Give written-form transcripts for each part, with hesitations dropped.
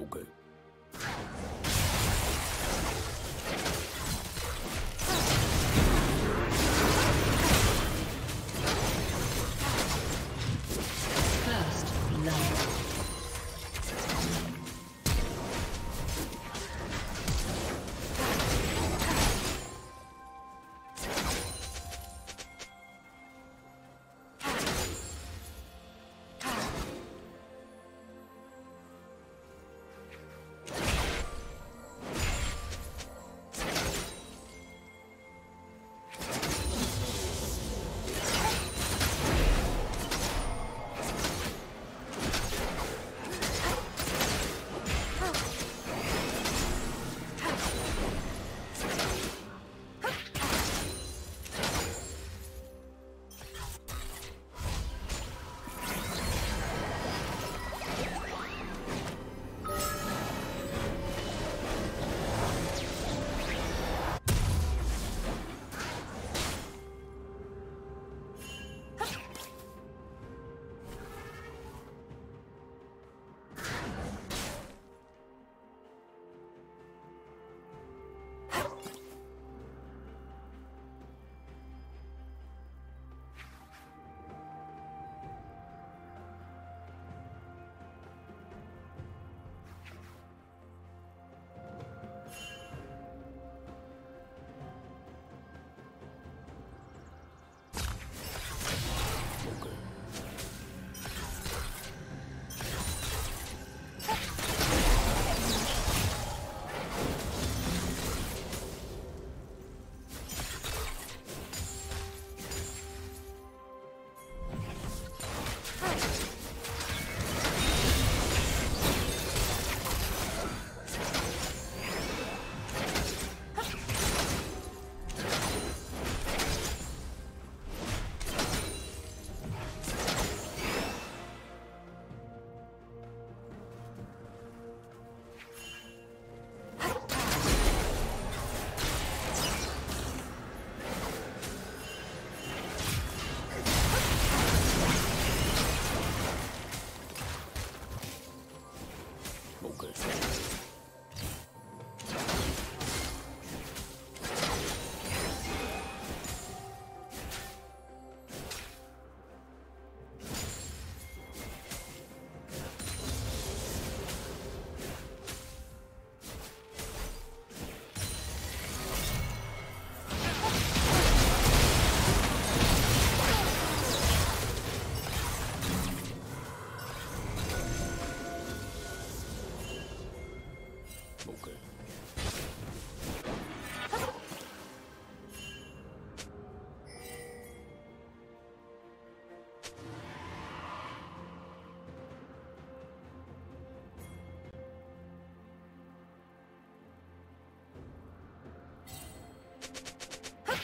Okay.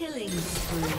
Killing spree.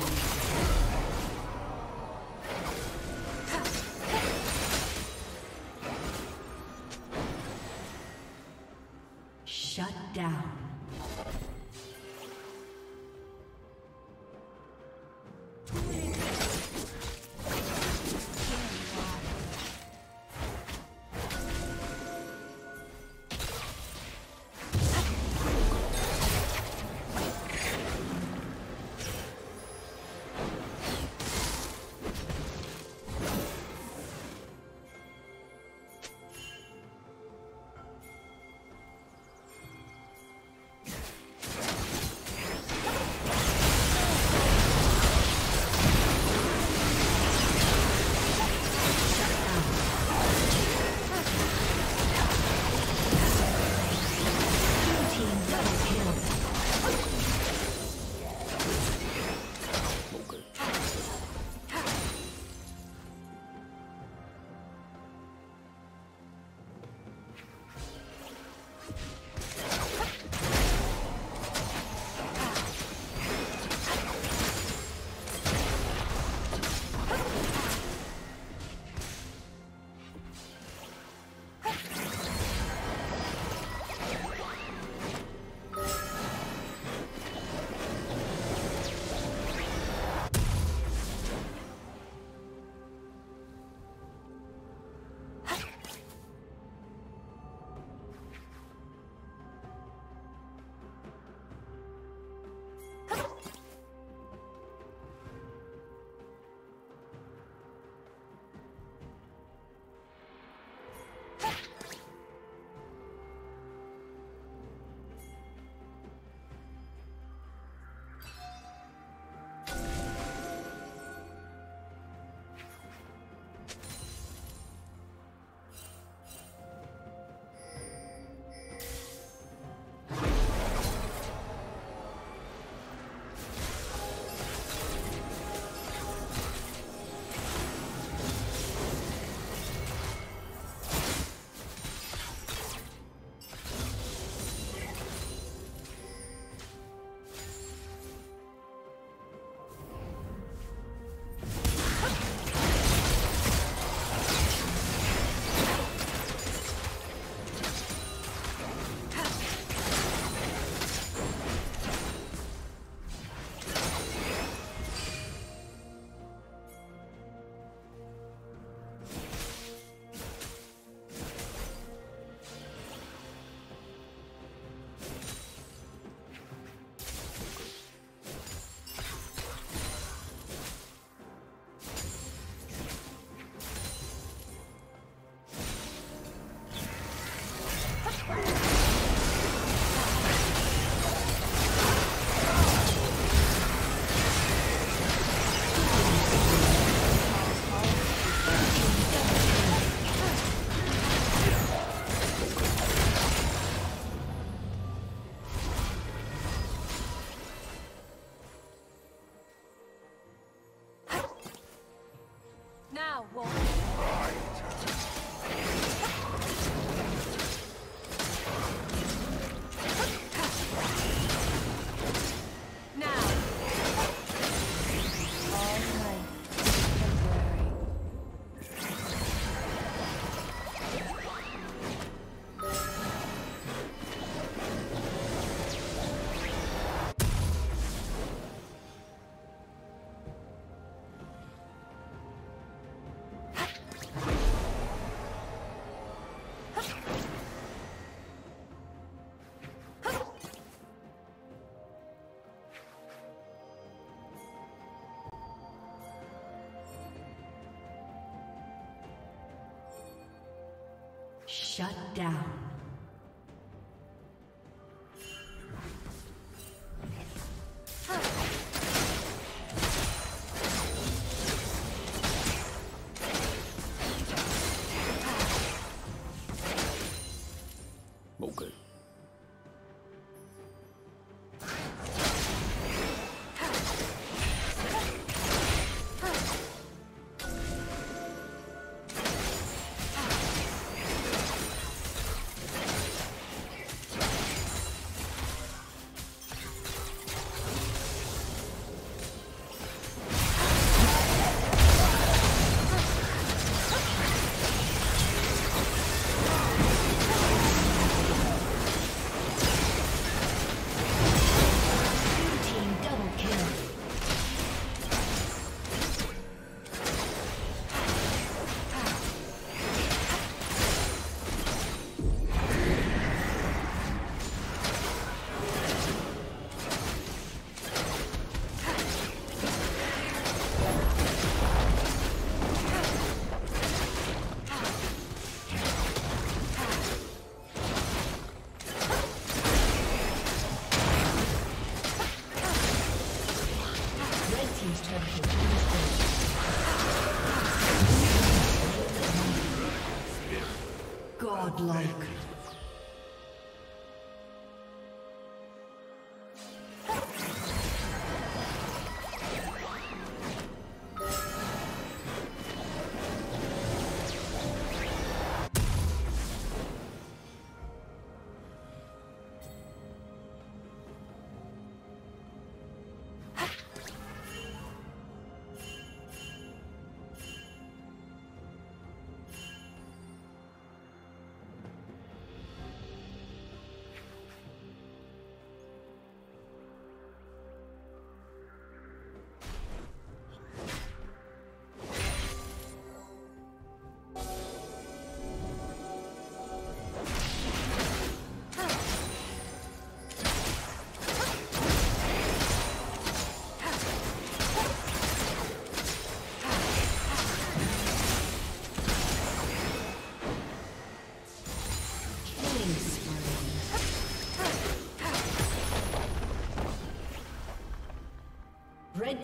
Shut down. Godlike. Red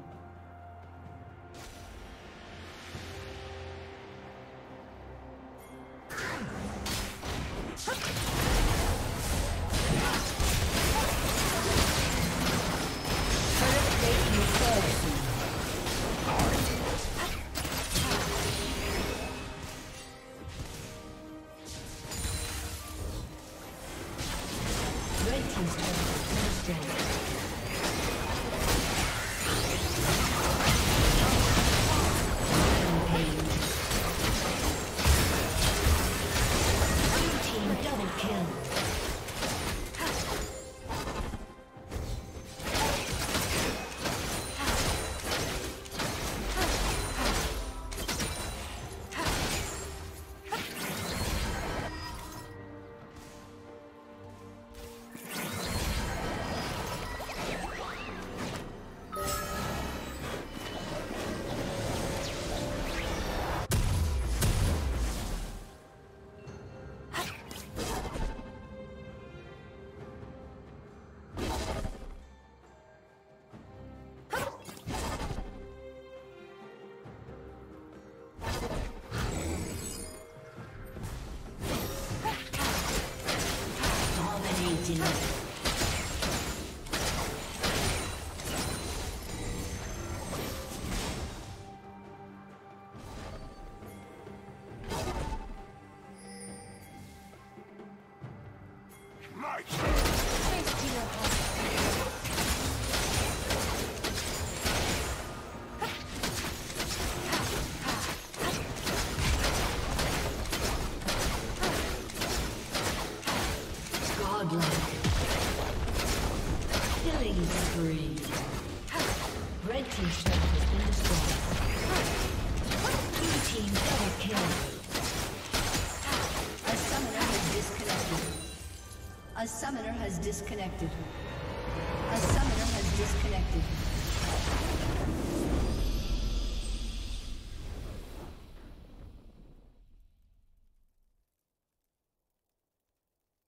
A summoner has disconnected. A summoner has disconnected.